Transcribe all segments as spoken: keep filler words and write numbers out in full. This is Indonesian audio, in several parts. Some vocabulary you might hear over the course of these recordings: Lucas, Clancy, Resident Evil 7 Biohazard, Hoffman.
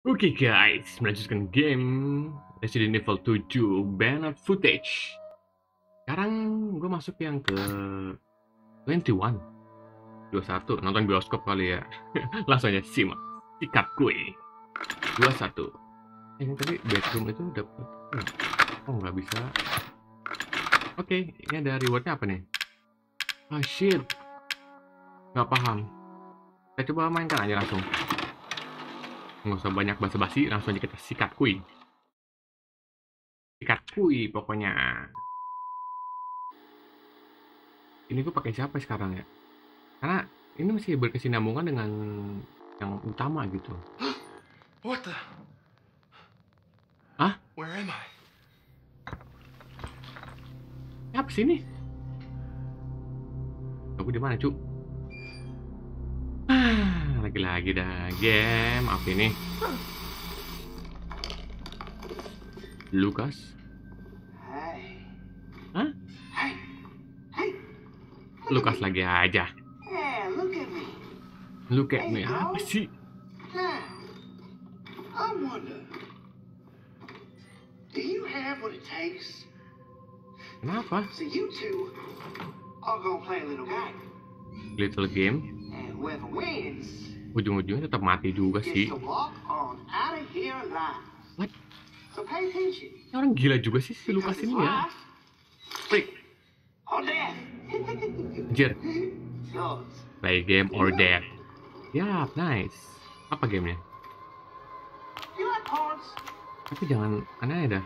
Okay guys, melanjutkan game Resident Evil seven Biohazard footage. Sekarang gue masuk yang ke dua puluh satu dua puluh satu, nonton bioskop kali ya. Langsung aja simak sikap gue. Dua puluh satu eh, ini tadi bedroom itu dapat. Oh nggak bisa. Oke, okay, ini ada rewardnya apa nih? Ah shit, nggak paham. Kita coba mainkan aja langsung, nggak usah banyak basa-basi, langsung aja kita sikat kui sikat kui pokoknya. Ini gue pakai siapa sekarang ya, karena ini masih berkesinambungan dengan yang utama gitu. What the? Hah? Where am I? Ya, apa sini? Aku di mana, Cuk? Lagi-lagi dah game apa ini? Lucas? Hai. Hah? Hai. Hai. Lucas lagi aja. Hey, look at me. Look at me. Apa sih? Now, I wonder, do you have what it takes? Kenapa? So you two are gonna play a little game. Little game? And whoever wins, ujung-ujungnya tetap mati juga sih. What? Ini orang gila juga sih si Lucas ini ya. Klik. Anjir. Play game or death. Ya, yeah, nice. Apa gamenya? Tapi jangan aneh dah.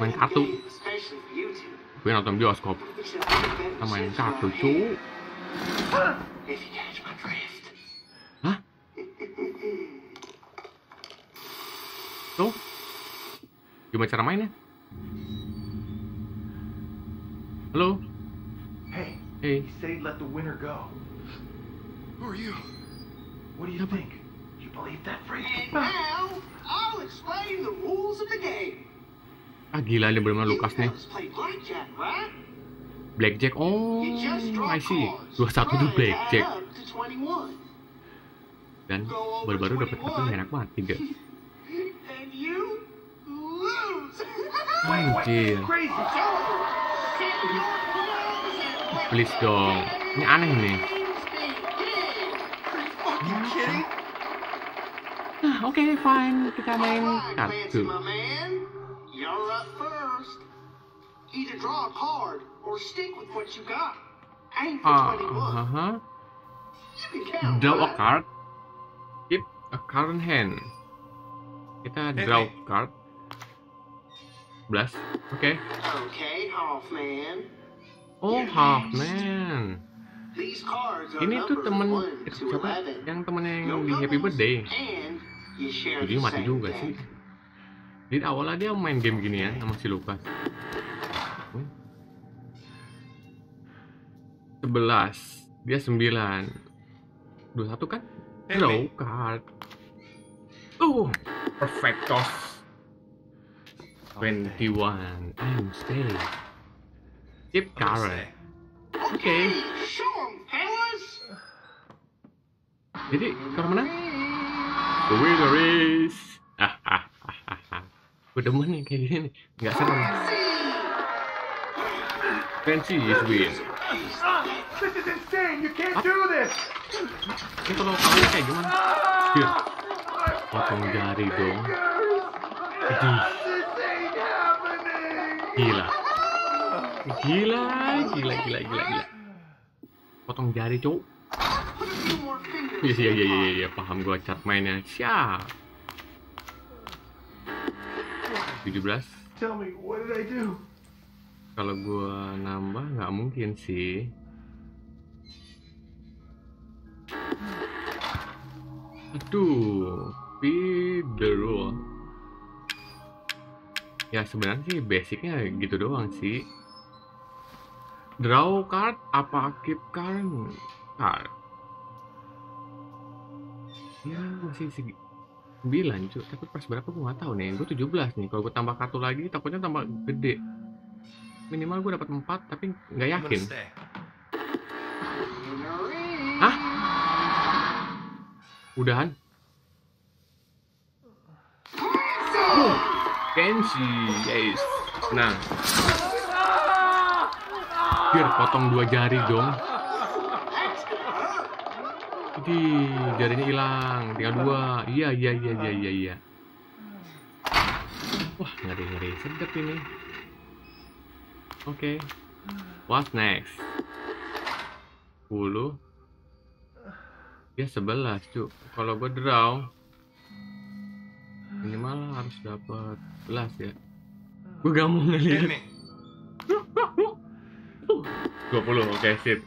Main kartu. Gue nonton bioskop. Kita main kartu cu. If you catch my drift. Huh? So, gimana cara mainnya? Hello? Hey. Hey. He said he'd let the winner go. Who are you? What do you think? You believe that phrase? And now, I'll explain the rules of the game. Ah, gila ini benar-benar Lucas nih. Blackjack, oh, I see. dua puluh satu itu blackjack. Dan baru-baru dapat kartu enak banget, tiga. Anjir. Please dong, ini aneh nih. Nah, oke, okay, fine. Kita main kartu. Either draw a card or stick with what you got. Aim for twenty-one. Uh huh. You can count. Draw a card. Keep a card in hand. Kita draw card. Blast. Okay. Okay, Hoffman. Oh, Hoffman. These cards are numbered one to eleven. Yang temennya yang di Happy Birthday. Jadi mati juga sih. Jadi awalnya dia main game gini ya sama si Lucas. sebelas dia sembilan dua puluh satu kan? Hello card. Oh, perfectos. dua puluh satu. I'm staying. Tip card. Oke. Okay. Jadi kalau menang the winner is. Ah ah ah ah. Udah demen nih kayak gini. Enggak serem. Clancy is win. This is insane. You can't do this. Ini kalau kamu kayak gimana? Here. Potong jari dong. Gila. Gila, gila, gila, gila, gila. Potong jari, cowok. Iya, iya, iya, iya, iya, paham gua cat mainnya. Siap. tujuh belas. Tell me, what did I do? Kalau gua nambah nggak mungkin sih. Aduh, feed the rule. Ya sebenarnya sih basicnya gitu doang sih. Draw card apa keep card? Card. Ya masih segi sembilan cuy. Tapi pas berapa gua nggak tahu nih. Gua tujuh belas nih. Kalau gua tambah kartu lagi takutnya tambah gede. Minimal gue dapat empat, tapi nggak yakin. Hah? Udahan? Clancy, guys. Nah, biar potong dua jari dong. Jadi jarinya hilang, tinggal dua. Iya iya iya iya iya. Wah, ngeri ngeri sedap ini. Oke, okay. What's next? sepuluh. Ya sebelas cuk. Kalau gue draw minimal harus dapat belas ya. Gue gak mau ngeliat nih. dua puluh, oke okay, sip.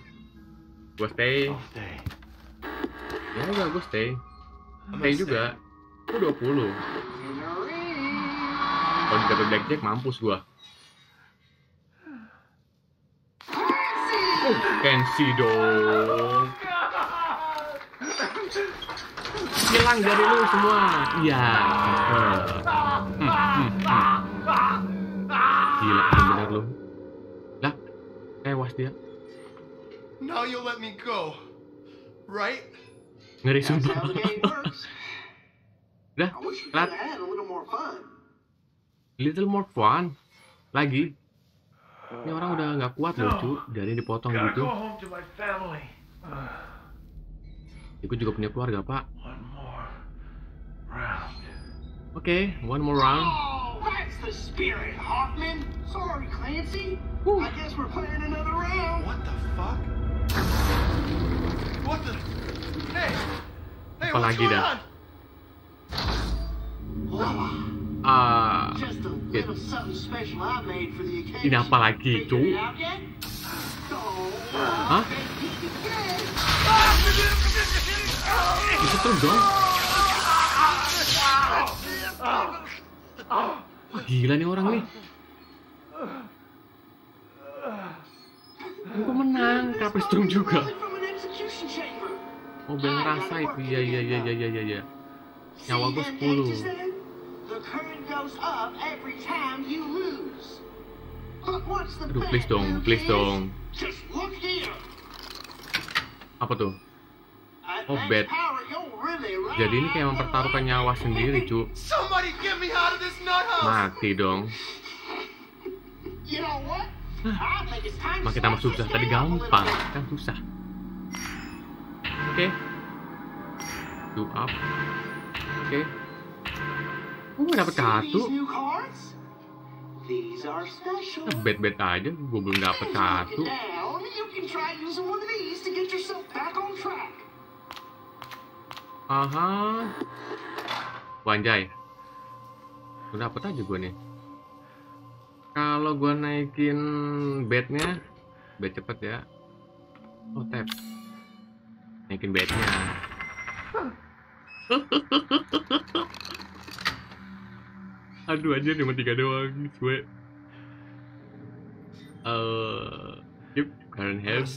Gue stay. Ya enggak, gue stay. Stay juga. Gue dua puluh. Kalau dapet blackjack mampus gue. Oh, Clancy dong. Hilang dari lu semua. Iya. Hmm, hmm, hmm. Gila, benar lu. Lah, tewas dia. Now you let me go, right? Ngeri sumpah. Dah, lat. Little more fun. Lagi. Ini orang udah nggak kuat loh cu, dari dipotong gitu. Aku juga punya keluarga pak. Oke, okay, one more round. Oh, that's the spirit, Hoffman. Sorry, Clancy. Woo. I guess we're playing another round. What the fuck? What the? Hey, hey, what's going on? Ah, ini apa lagi itu? Hah? Itu terus dong. Gila nih orang nih. Aku menang, kapes drum juga. Oh, bel rasa itu, ya ya ya ya ya ya. Nyawa gue sepuluh. The current goes up every time you lose. But what's the aduh, please dong, please dong. Just look here. Apa tuh? Oh, bet. Jadi ini kayak mempertaruhkan nyawa sendiri, cu. Mati dong. Makin tambah susah, tadi gampang, kan susah. Oke. Okay. Do up. Oke. Okay. Gue gak dapet kartu. Bet-bet aja, gue belum dapet kartu. Aha. Wanjay. Gue dapet aja gue nih. Kalau gue naikin bednya, bet cepet ya. Oh, tap. Naikin bednya. Aduh aja cuma tiga doang, gue. Uh, yep, current health.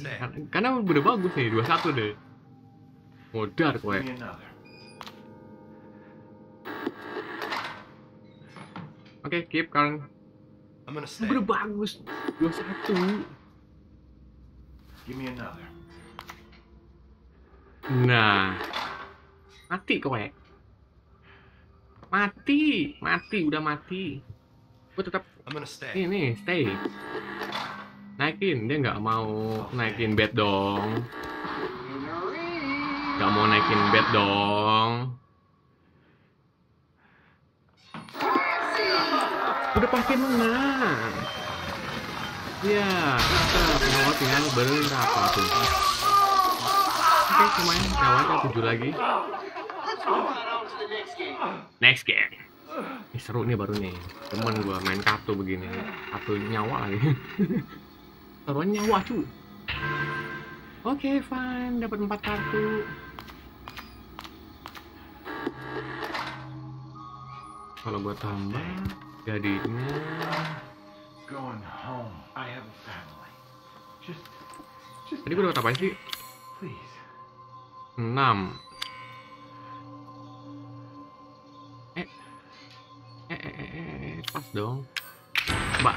Karena udah bagus nih, dua puluh satu deh. Modar gue. Oke, okay, keep current. Udah bagus, dua puluh satu. Nah, mati kowe. Mati, mati, udah mati. Gue tetap ini nih, stay. Naikin, dia nggak mau naikin bed dong. Nggak mau naikin bed dong. Udah pasti menang. Ya, nyawa tinggal berapa tuh? Oke, cuma nyawa tujuh lagi. Next game. Ini seru nih baru nih. Temen gua main kartu begini. Kartu nyawa lagi. Taruhan nyawa cu. Oke, okay, fine. Dapat empat kartu. Kalau gua tambah jadinya going home. I have a family. Just just tadi gua dapat apa sih? Please. enam. Pas dong, mbak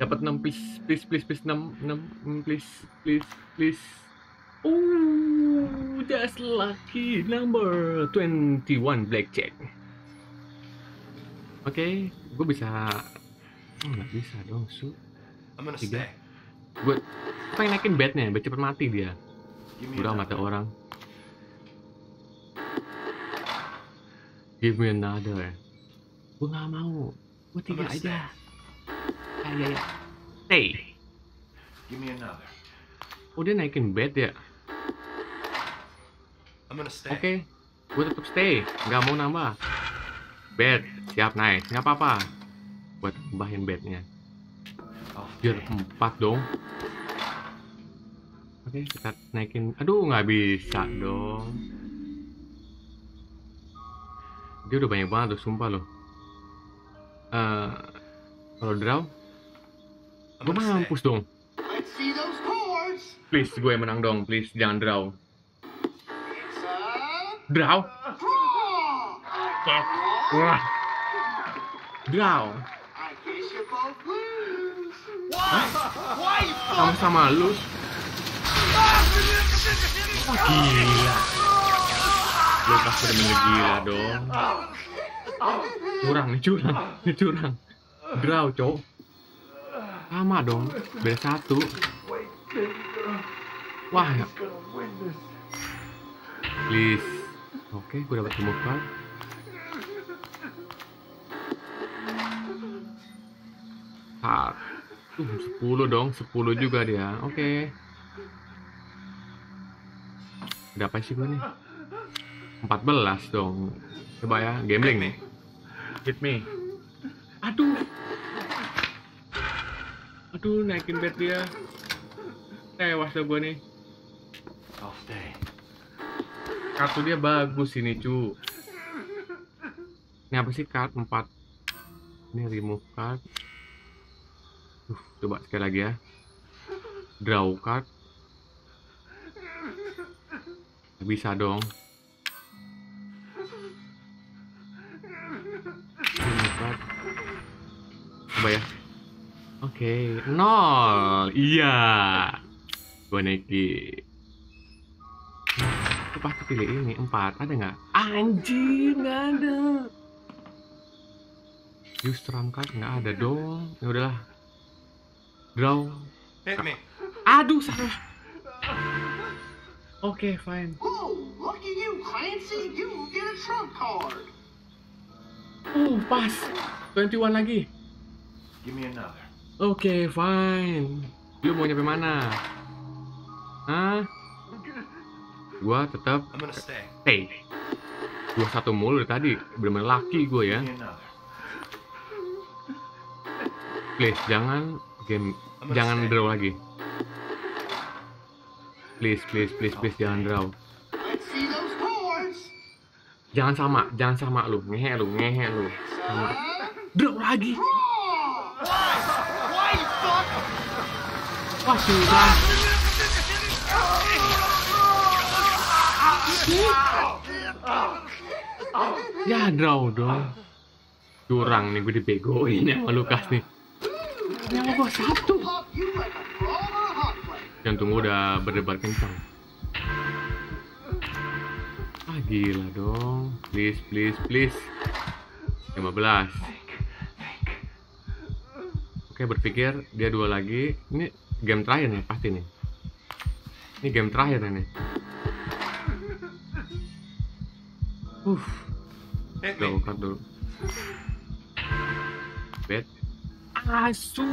dapat enam please please please please enam enam please please please. Oh, that's lucky number twenty-one blackjack. Oke, gue bisa. Oh, nggak bisa dong, su. Tiga. Gue pengen naikin bednya, biar cepet mati dia. Udah mata orang. Give me another. Gue nggak mau. Gue tiga aja. Ayo, ya. Hey. Give me another. Oh, dia naikin bed ya. Oke, gue tetap stay. Nggak mau nambah. Bed, siap naik, nggak apa-apa. Buat tambahin bednya. Biar empat dong. Oke, kita naikin. Aduh, nggak bisa dong. Dia udah banyak banget, tuh, sumpah loh. Uh, Kalau draw, gue mampus dong. Please, gue menang dong. Please, jangan draw. Draw. Fuck. Wah. Draw. Hah? Sama-sama lose. Oh, gila. Lucas udah menggila dong. Curang nih, curang. Nih curang. Draw, cow. Sama dong. Beda satu. Wah. Ya. Please. Oke, gue dapat semua card. Hard. Tuh, sepuluh dong, sepuluh juga dia. Oke. Okay. Udah apa sih gue nih? empat belas dong. Coba ya, gambling nih. Hit me. Aduh. Aduh, naikin bet dia. Tewas lah gue nih. Kartu dia bagus ini, cu. Ini apa sih, card empat? Ini remove card. Uh, coba sekali lagi ya. Draw card. Bisa dong. Coba ya. Oke, okay. Nol. Iya. Gue naikin. Aku pasti pilih ini. Empat. Ada nggak? Anjing, nggak ada. Use terangkat nggak ada dong. Ya udahlah. Draw. Hit me. Aduh, salah. Oke, okay, fine. Wow, look at you, Clancy. You get a trump card. Oh, pas. dua puluh satu lagi. Give me another. Oke, okay, fine. Lu mau nyampe mana? Hah? Gua tetap stay. Gua satu mulu tadi, bener-bener laki gua ya. Please jangan game, jangan draw lagi. Please, please, please, please jangan draw. Jangan sama, jangan sama lu, ngehe lu, ngehe lu. Sama. Draw lagi. Wah, sudah. Ya, draw dong. Curang nih, gue dibegoin sama Lucas nih. Yang gue satu. Jantung gue udah berdebar kencang. Ah, gila dong. Please, please, please. lima belas. Oke, berpikir. Dia dua lagi. Ini game terakhir nih, pasti nih. Ini game terakhir nih. Uff, double card dulu. Bet. Asu.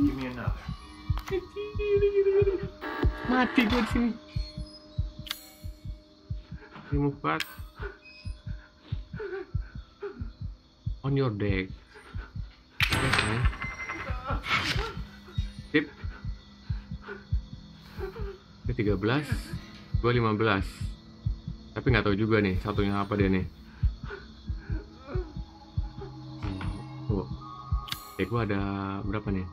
Give me another. Mati gue disini. Remove card. On your deck. Okay. Tip. Ini tiga belas, gue lima belas. Tapi nggak tahu juga nih satunya apa dia nih. Oh, eh gue ada berapa nih?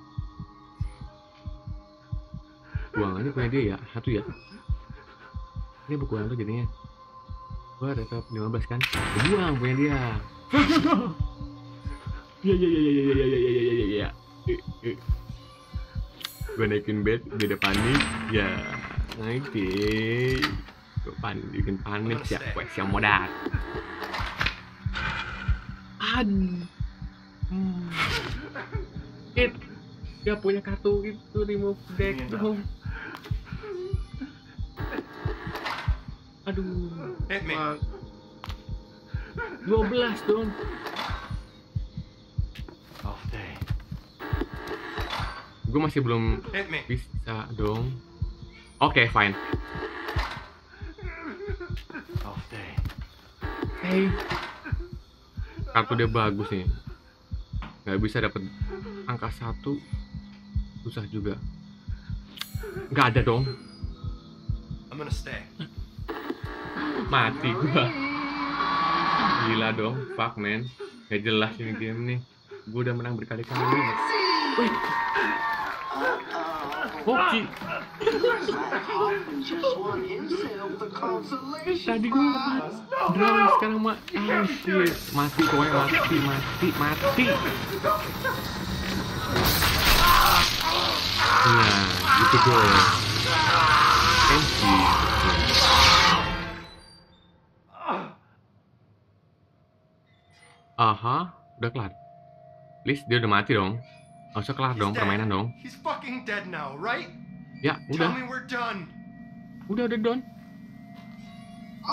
Buangannya punya dia ya, satu ya. Ini buku yang tuh jadinya. Gue ada top lima belas kan? Buang punya dia. Ya ya ya ya ya ya ya ya ya. Gue naikin bed, dia udah panik. Ya, naikin. Gue panik, bikin panik ya. Gue siang modal. Aduh. Hmm. It dia punya kartu itu remove deck dong. Aduh. dua belas dong. Off day. Gue masih belum bisa dong. Oke, okay, fine. Off day. Hey. Kartu dia bagus nih. Gak bisa dapat angka satu, susah juga. Gak ada dong. I'm gonna stay. Mati gua. Gila dong, fuck man. Gak jelas ini game nih. Gua udah menang berkali-kali. Wih. Hoki. Tadi gua drama, sekarang mah mati, mati kowe, mati, mati, mati. Nah, itu gue. Clancy. Aha, udah kelar. Please, dia udah mati dong. Harusnya kelar dong, permainan dong. Ya, udah. Udah, udah done.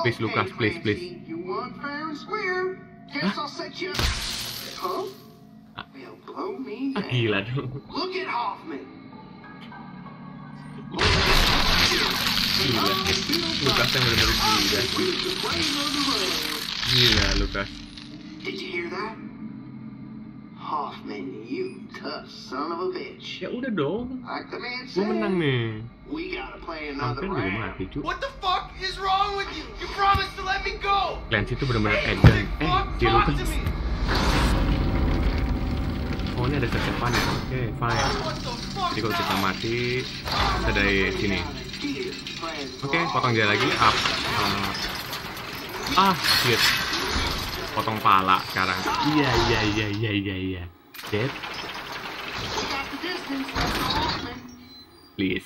Please, Lucas, please, please. Ah, gila dong. Gila, Lucas yang bener-bener gila. Gila, Lucas. Hoffman, you tough son of a bitch. Ya udah dong. Gue menang nih. Hampir juga mati, cu. What the fuck is wrong with you? You promised to let me go. Clancy itu benar-benar edan. Eh, dia Lucas. Oh, ini ada kesepan ya. Oke, okay, fine. Jadi kalau kita mati, kita dari sini. Oke, okay, potong dia lagi. Up. Ah, shit. Potong pala sekarang. Iya iya iya iya iya iya. Dead. Please.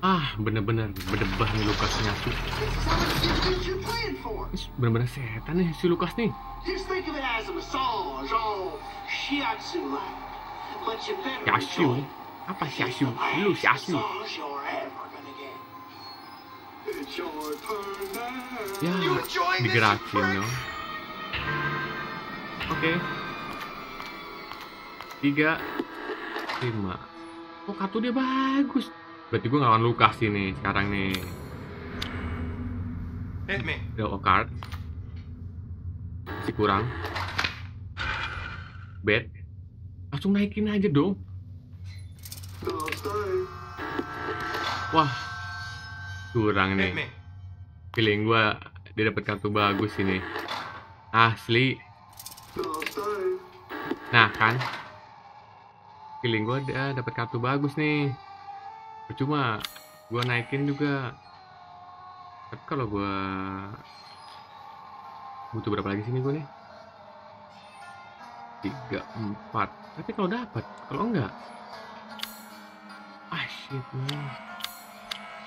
Ah, bener-bener berdebah nih Lucas nyatu. Bener-bener setan nih si Lucas nih. Shiatsu. Apa shiatsu? Lu shiatsu. Ya, digerakin dong. Oke, tiga, lima. Oh, kartu dia bagus. Berarti gue ngelawan Lucas ini sekarang nih. Draw a card. Masih kurang. Bet. Langsung naikin aja dong. Wah. Kurang nih, feeling gue dia dapat kartu bagus ini, asli. Nah kan, feeling gue dia dapat kartu bagus nih. Percuma gue naikin juga. Tapi kalau gue butuh berapa lagi sini gue nih? Tiga empat. Tapi kalau dapat, kalau enggak, ah shit man.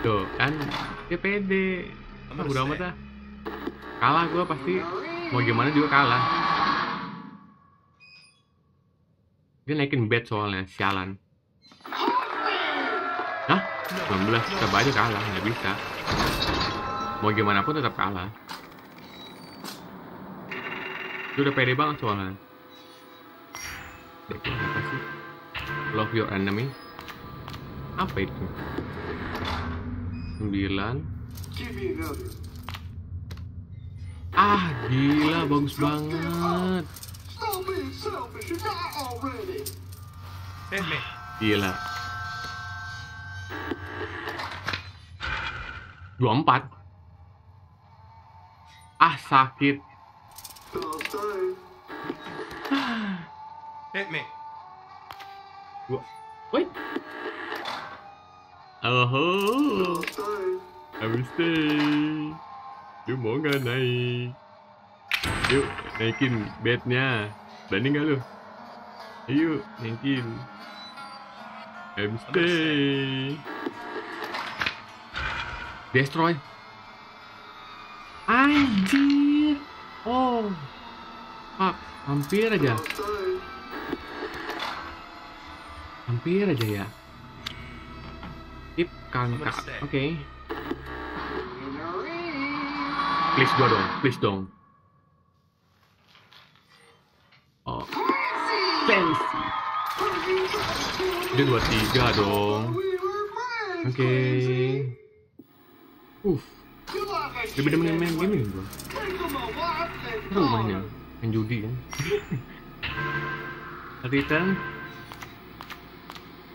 Tuh kan dia pede. Emang udah amat lah. Kalah gue pasti. Mau gimana juga kalah. Dia naikin bet soalnya. Sialan. Hah? sembilan belas tetap aja kalah. Gak bisa. Mau gimana pun tetap kalah. Dia udah pede banget soalnya. Dia apa sih? Love your enemy. Apa itu? sembilan. Ah, gila bagus banget. Ah, gila. dua puluh empat. Ah, sakit. Hit me. Wait. Oh, harus stay. Lu mau nggak naik? Yuk, naikin bednya. Berani nggak lu? Ayo, naikin. Harus stay. Destroy. Anjir. Oh. Pak, hampir aja. Hampir aja ya. Tip kangkak. Oke. Okay. Please gua dong, please dong. Oh. Clancy. Dia dua puluh tiga dong. Oke. Okay. Uff. Lebih demen main gaming gua. Seru mainnya. Main judi kan. Return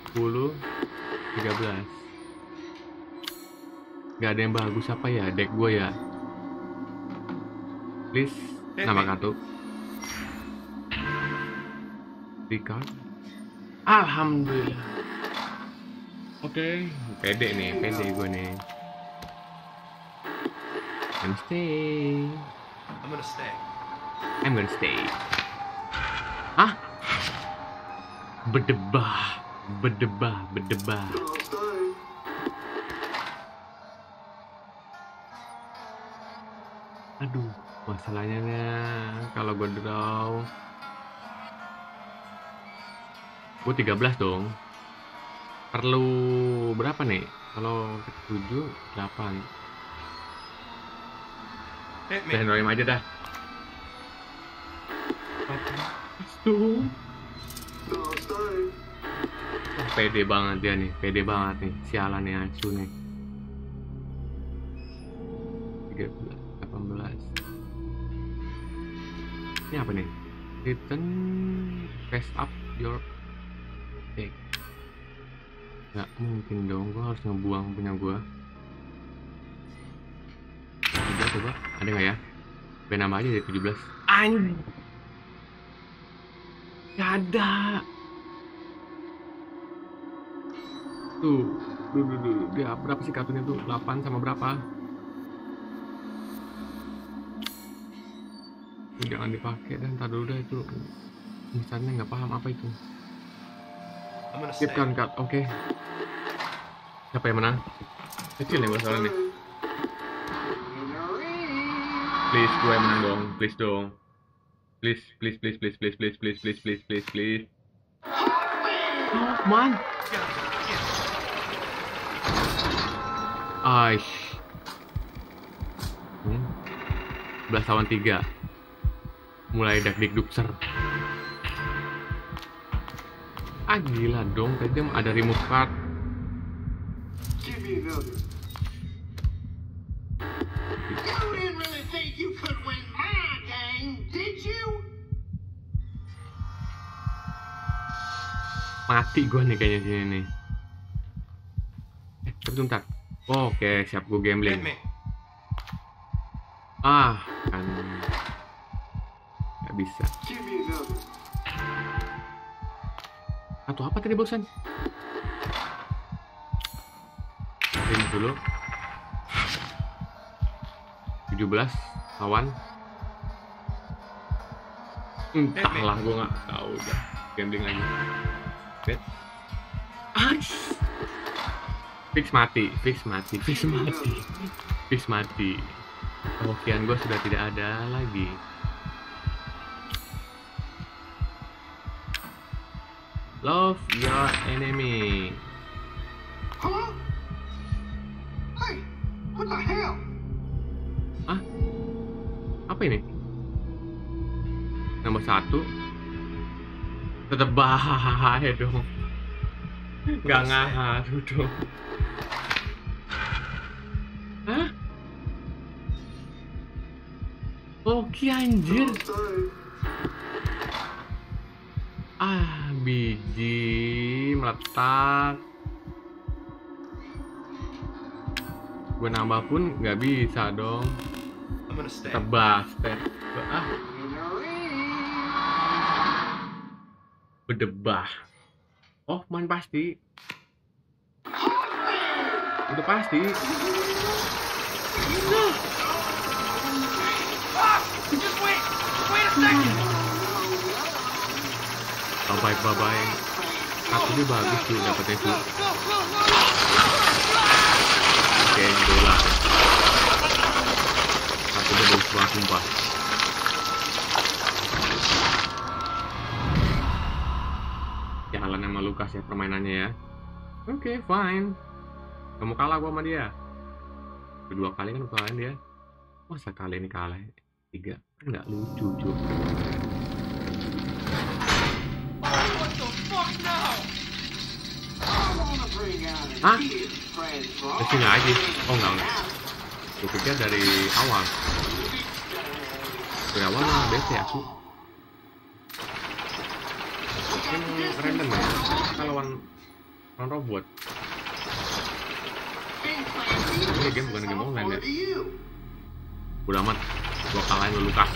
sepuluh tiga belas. Gak ada yang bagus apa ya deck gue ya. Please nama kartu. Record. Alhamdulillah. Oke, okay. Pede nih, pede gue nih. I'm stay. I'm gonna stay. I'm gonna stay. Hah? Berdebah. Berdebah, berdebah. Aduh, masalahnya kalau gue draw, gue tiga belas dong. Perlu berapa nih? Kalau tujuh, delapan. Udah nolim aja dah. Aduh. Pede banget dia nih, pede banget nih, sialan nih acu nih. Tiga belas, delapan belas. Ini apa nih? Return, face up your deck. Gak mungkin dong, gua harus ngebuang punya gua. Coba, coba, ada gak ya? Benama aja dari tujuh belas. Anj! Gak ada! Tuh, duh, duh, duh, dia berapa sih kartunya tuh? delapan sama berapa? Jangan dipakai dan ntar dulu dah itu. Misalnya nggak paham apa itu. Skip kan kartu, oke. Siapa yang menang? Kecil nih masalahnya nih. Please, gue yang menang dong, please dong. Please, please, please, please, please, please, please, please, please, please, please. Hoffman. Aish, hmm. sebelas lawan tiga. Mulai dak-dik-duk ser. Ah gila dong, tadi ada remote card. Mati gua nih kayaknya sini nih. Eh, bentar. Oh, oke, okay. Siap gue gambling. Ah, kan gak bisa. Atau apa tadi bosan? Ini dulu. tujuh belas lawan. Entahlah, gue nggak tahu. Udah gambling aja. Bet. Ais. Fix mati, fix mati, fix mati, fix mati. Kehokian gue sudah tidak ada lagi. Love your enemy. Huh? Hey, what the hell? Ah, apa ini? Nomor satu. Tetap bahaya dong. Gak ngahar dong. Hah? Oke anjir. Ah, biji meletak. Gue nambah pun nggak bisa dong. Tebas teh. Ah. Bedebah. Hoffman pasti. Udah pasti. Baik bye bye. Aku ini bagus tuh dapat itu. Oke, gila. Aku udah berusaha sumpah. Jalan sama Lucas ya permainannya ya. Oke, okay, fine. Kamu kalah gua sama dia. Kedua kali kan kalian dia. Masa kali ini kalah? Tiga kan nggak lucu cuy. Hah? Di sini aja. Oh enggak enggak. Gue pikir dari awal. Dari awal mah bete aku. Kan random ya. Kita lawan lawan robot. Ini game bukan game online ya. Udah amat. Gue kalahin lu Lucas.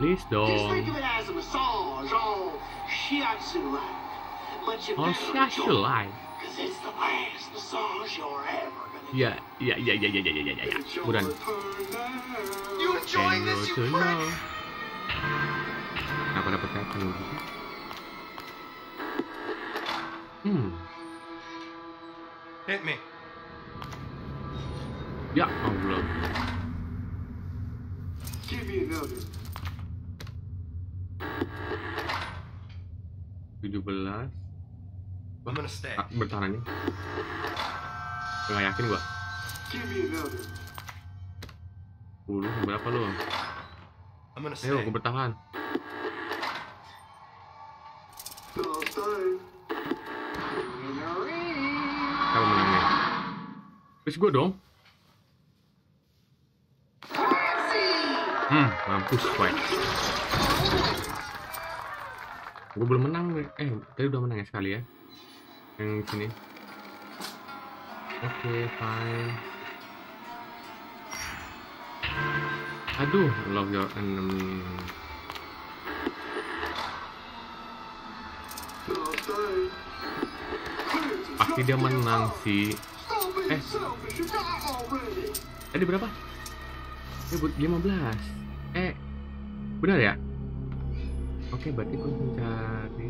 Please dong. Oh, Shiatsu-like. Yeah, yeah, yeah, yeah, yeah, yeah, yeah, yeah. Mudah. You enjoying this, you prick? Kenapa dapat kata gitu? Hmm. Hit me. Ya Allah. Give me another. tujuh belas. Gua bertahan aja. Gak yakin gua. sepuluh berapa lu? Ayo gua bertahan. Kamu menangnya. Terus gua dong. Hmm, mampus fight. Gua belum menang. Eh, tadi udah menang ya sekali ya. Yang sini. Oke, okay, fine. Aduh, love your enemy. Pasti dia menang sih. Eh, tadi berapa? Eh, lima belas. Eh, benar ya? Oke, okay, berarti gue mencari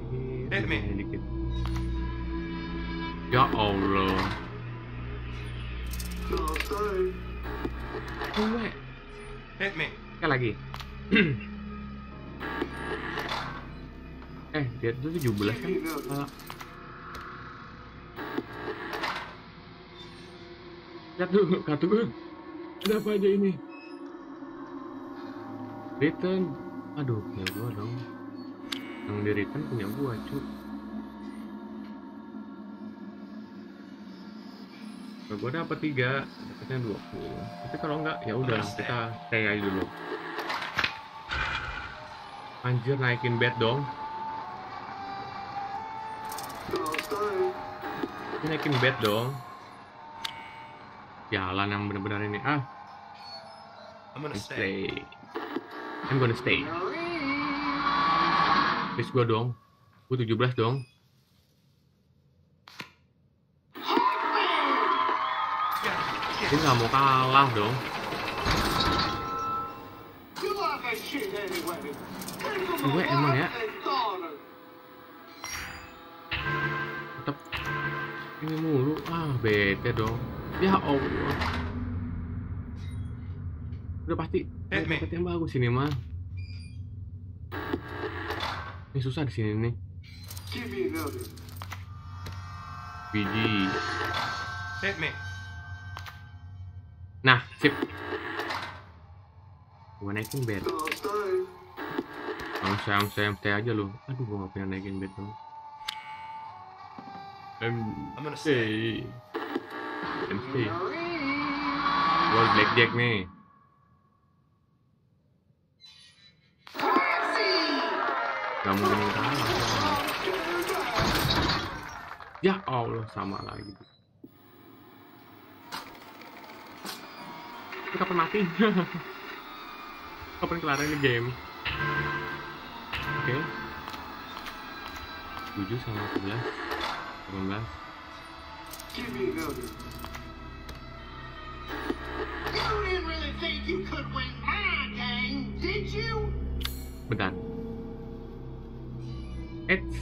lebih dikit. Ya Allah. Gue. Hit me. Sekali lagi. Eh, dia tuh tujuh belas kan? Uh. Lihat dulu, kartu gue. Ada apa aja ini? Return. Aduh, punya gue dong. Yang di return punya gua cuy. Kalau gua dapat tiga, dapatnya dua puluh. Tapi kalau enggak ya udah kita stay aja dulu. Anjir naikin bet dong. Naikin bet dong. Jalan yang benar-benar ini ah. I'm gonna stay. I'm gonna stay. Please gue dong, gue tujuh belas dong. Dia nggak mau kalah dong. Gue emang ya. Tetep ini mulu, ah bete dong. Ya Allah. Udah pasti. Eh, yang bagus ini mah. Ini susah di sini nih. Biji. Nah, sip. Gua naikin bed. Langsung saya stay aja lu. Aduh, gua nggak pengen naikin bed dong. I'm gonna stay. I'm stay. Gua blackjack nih. Gak mungkin kalah. Ya Allah sama lagi. Ini kapan mati? Kapan kelar ini game? Oke, tujuh sama sebelas, delapan belas. Bentar. Eits,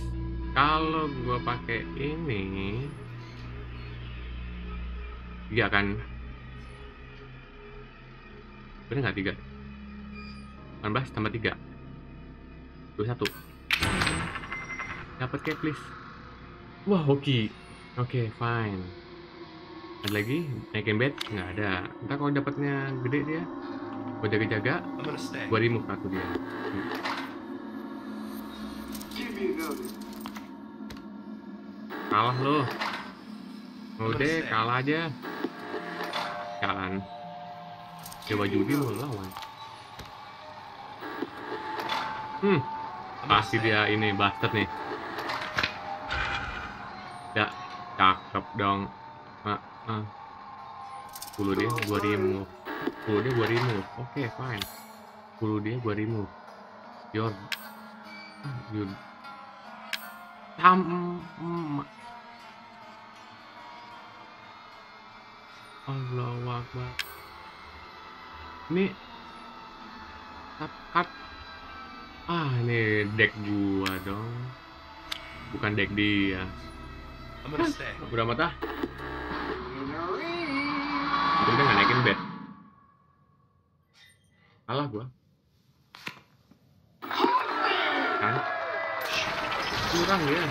kalau gua pakai ini, dia akan bener nggak tiga? delapan belas tambah tiga. dua puluh satu. Dapat kayak please. Wah, hoki. Oke, okay, fine. Ada lagi? Naikin bed? Nggak ada. Entah kalau dapatnya gede dia. Buat jaga-jaga. Buat remove kartu dia. Kalah loh. Udah, kalah aja. Jalan. Coba judi mau lawan. Hmm, pasti dia ini bastard nih. Dah, cakep dong. Ah, ah. Puluh dia gua remove. Puluh dia gua remove. Oke, okay, fine. Puluh dia gua remove. Your, your. Tam. Allahu Akbar. Ini tap cut. Ah, ini deck gua dong. Bukan deck dia. Udah mata. Udah nggak naikin bed. Alah gua. Kan? Kurang ya.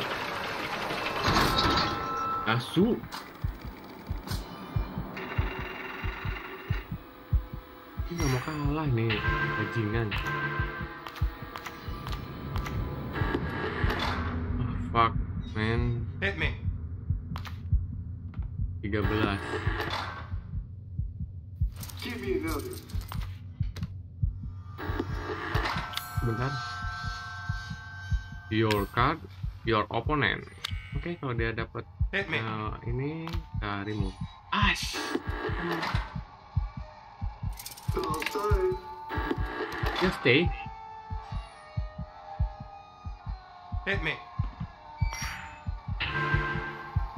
Asu. Ini nggak mau kalah nih, bajingan. Fuck, man. Hit me. tiga belas. Give me another. Bentar. Your card, your opponent. Oke, okay, kalau dia dapat uh, ini, kita remove. Ash. Just stay. Hit me.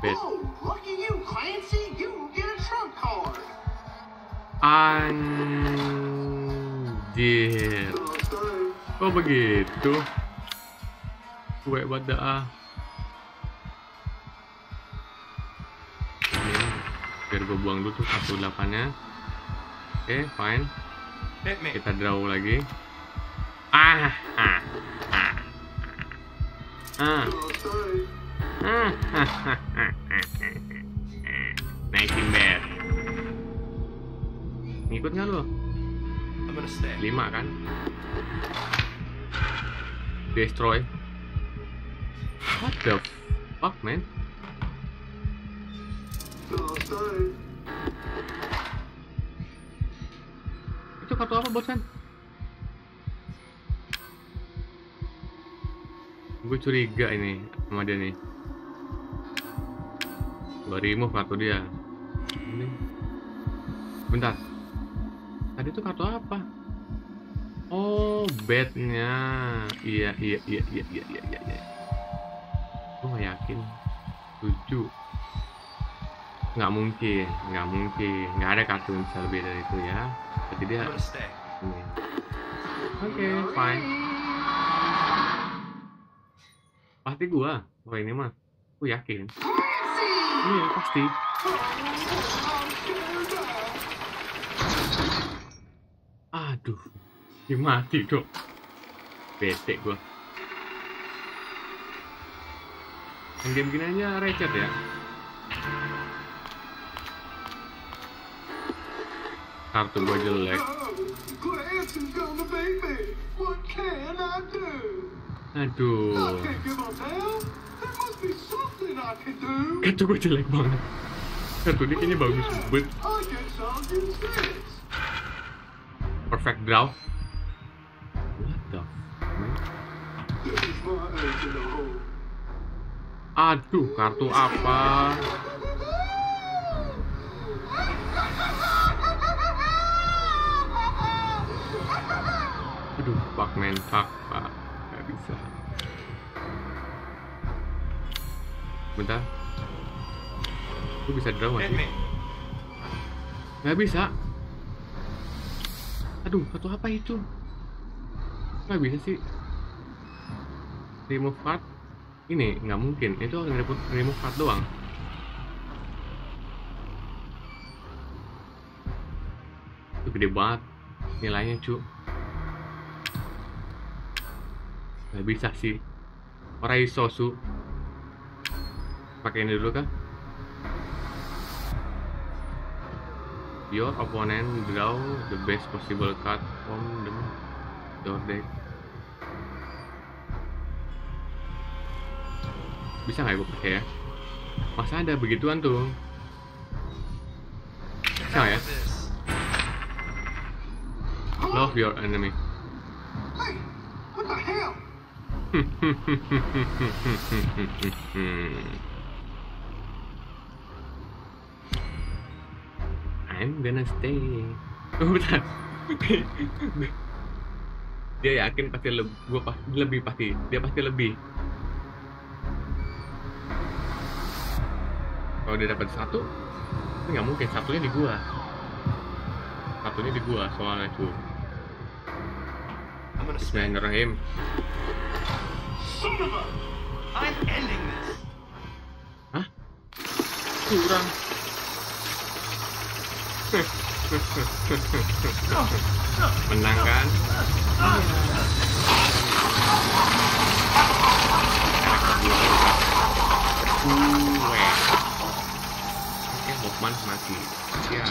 Bit. Oh, look at you, Clancy! You get a trump card. Anjir. Oh begitu. Wait, what the ah? Biar gue buang dulu tuh satu delapannya. Oke, okay, fine. Kita draw lagi. Ah, ah, ah, ah. Naikin bed. Ngikut nggak lo? Lima kan? Destroy. What the fuck, man? Itu kartu apa bosan? Gue curiga ini sama dia nih. Remove kartu dia. Ini. Bentar. Tadi tuh kartu apa? Oh, bednya. Iya, iya, iya, iya, iya, iya, iya. Gue gak yakin. Tujuh. Nggak mungkin, nggak mungkin. Nggak ada kartu yang bisa lebih dari itu ya. Jadi dia. Ini. Oke, okay, fine. Pasti gua. Wah, ini mah. Gue yakin. Iya, pasti. Aduh, dia mati dong. Bete gua. Game gini aja recet ya. Kartu gua jelek. Aduh. Kartu gue jelek banget. Kartu ini kayaknya bagus banget. Perfect draw. What the fuck? Aduh, kartu apa? fuck, man. Fuck, fuck. Gak bisa. Bentar. Gue bisa draw gak sih? Gak bisa. Aduh, satu apa itu? Gak bisa sih. Remove card? Ini nggak mungkin. Itu harus remove card doang. Itu gede banget nilainya, cu. Gak bisa sih. Orai sosu. Pakai ini dulu kah? Your opponent draw the best possible card from the your deck. Bisa nggak gue pakai ya? Masa ada begituan tuh? Bisa nggak ya? Love your enemy. Hey, what the hell? I'm gonna stay. Oh, bentar. Dia yakin pasti lebih, gua pasti lebih pasti. Dia pasti lebih. Kalau dia dapat satu, ini nggak mungkin. Satunya di gua. Satunya di gua soalnya tuh. I'm gonna stay. Bismillahirrahmanirrahim. I'm ending this. Hah? Kurang. Menang kan? Uwe. Oke, Hoffman mati. Ya.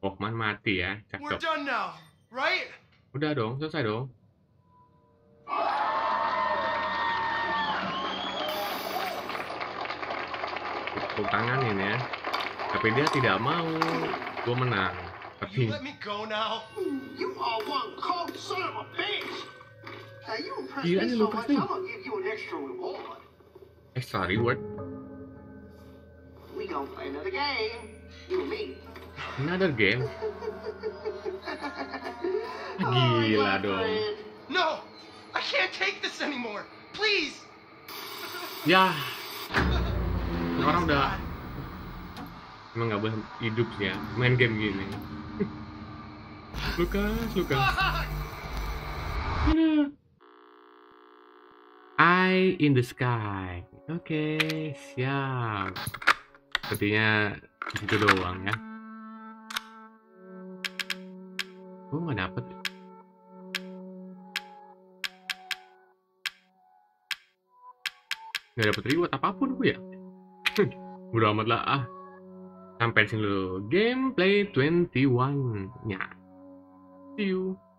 Hoffman mati ya, cakep. Udah dong, selesai dong. Tanganin ya, tapi dia tidak mau gue menang. Tapi gila nih Lucas nih, extra reward. Another game. Gila dong. No, I can't take this anymore. Please. Ya. Orang udah emang nggak boleh hidup ya main game gini. Lucas, Lucas. Eye in the sky. Oke, okay, siap. Sepertinya itu doang ya. Gue nggak dapet. Nggak dapet reward apapun gue ya. Bodo amat lah ah. Sampai sini dulu gameplay twenty-one-nya. See you.